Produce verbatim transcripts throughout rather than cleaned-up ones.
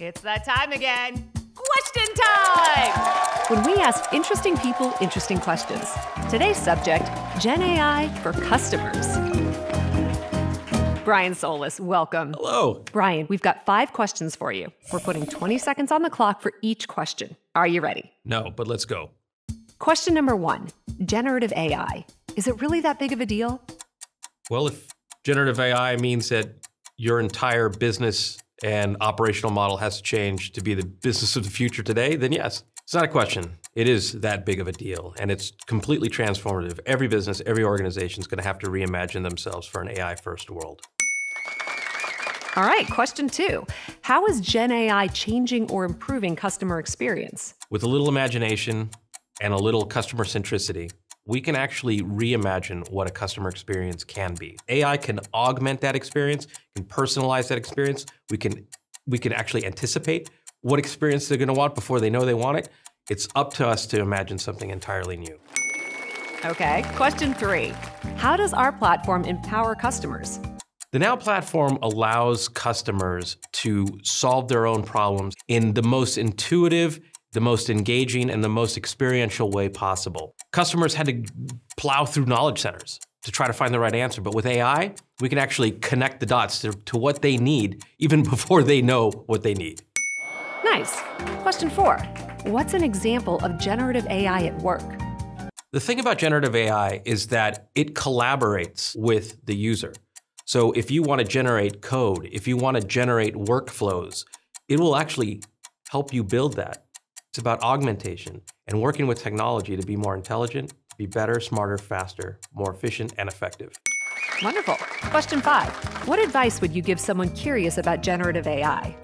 It's that time again. Question time! When we ask interesting people interesting questions. Today's subject, GenAI for customers. Brian Solis, welcome. Hello. Brian, we've got five questions for you. We're putting twenty seconds on the clock for each question. Are you ready? No, but let's go. Question number one, generative A I. Is it really that big of a deal? Well, if generative A I means that your entire business and operational model has to change to be the business of the future today, then yes. It's not a question. It is that big of a deal, and it's completely transformative. Every business, every organization is going to have to reimagine themselves for an A I-first world. All right, question two. How is Gen A I changing or improving customer experience? With a little imagination and a little customer centricity, we can actually reimagine what a customer experience can be. A I can augment that experience, can personalize that experience. We can, we can actually anticipate what experience they're gonna want before they know they want it. It's up to us to imagine something entirely new. Okay, question three. How does our platform empower customers? The Now Platform allows customers to solve their own problems in the most intuitive, the most engaging, and the most experiential way possible. Customers had to plow through knowledge centers to try to find the right answer, but with A I, we can actually connect the dots to, to what they need even before they know what they need. Nice. Question four, what's an example of generative A I at work? The thing about generative A I is that it collaborates with the user. So if you want to generate code, if you want to generate workflows, it will actually help you build that. It's about augmentation and working with technology to be more intelligent, be better, smarter, faster, more efficient, and effective. Wonderful. Question five, what advice would you give someone curious about generative A I?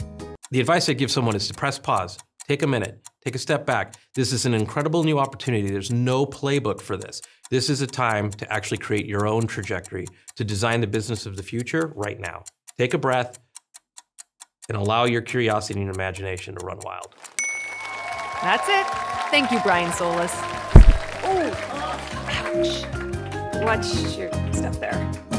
The advice I'd give someone is to press pause, take a minute, take a step back. This is an incredible new opportunity. There's no playbook for this. This is a time to actually create your own trajectory, to design the business of the future right now. Take a breath and allow your curiosity and imagination to run wild. That's it. Thank you, Brian Solis. Oh, ouch. Watch your step there.